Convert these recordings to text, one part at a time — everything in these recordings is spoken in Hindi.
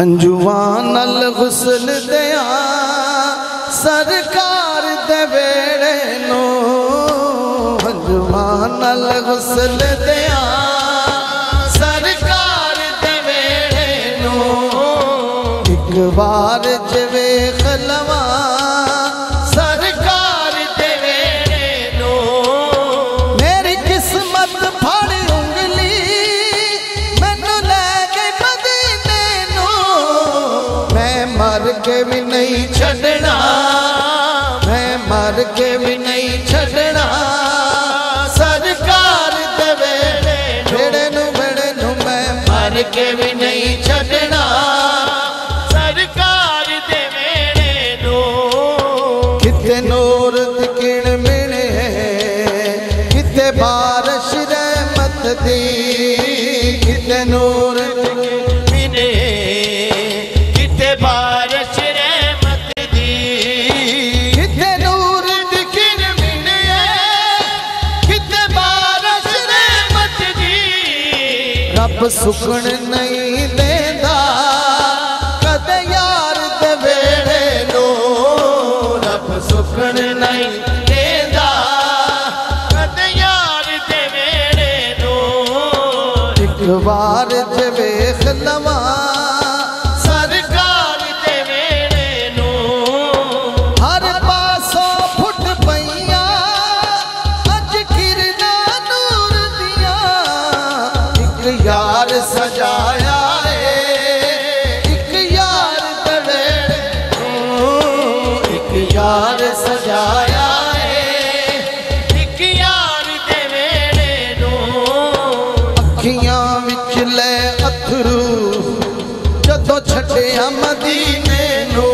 हंजुआन नल गुसल दयां सरकार दे वेड़े नो, हंजुआन नल गुसल दयां सरकार दे वेड़े नो। एक बार जवे खलवा सरकार दे वेड़े नो, मेरी किस्मत फाड़ उंगली मैनू ले गई मदीने नो। मैं मर के भी नहीं छड़ना, मैं मर के भी नहीं छड़ना सरकार दे वेड़े नु, वेड़े नु मैं मर के भी नहीं छड़ना सरकार दे वेड़े नु। किते नूर दी किरण मिले, किते बारिश रहमत दी, किते नूर दी किरण मिले, किते बारिश रब सुकन नहीं देंदा कदे यार दे वेड़े नो, रब सुकन नहीं देंदा कदे यार दे वेड़े नो। एक बार वेख लवा सरकार दे वेड़े नो, हर पासों फुट पईया अज किरना नूर दिया। एक यार सजाया है, एक यार दड़ेड़े नो, एक यार सजाया है, एक यार दे वेड़े नो। अखियां विच ले अथरू जदों छड्डिया मदीने नो,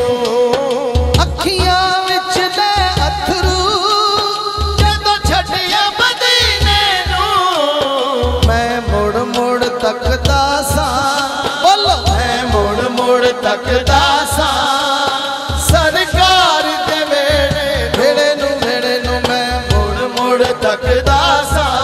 अखियां विच ले अथरू जदों छड्डिया मदीने नो। मैं मुड़ मुड़ तकदा सा, बोलो मैं मुड़ मुड़ तकदा सा सरकार दे वेड़े, वेड़े नु मैं मुड़ मुड़ तकदा सा।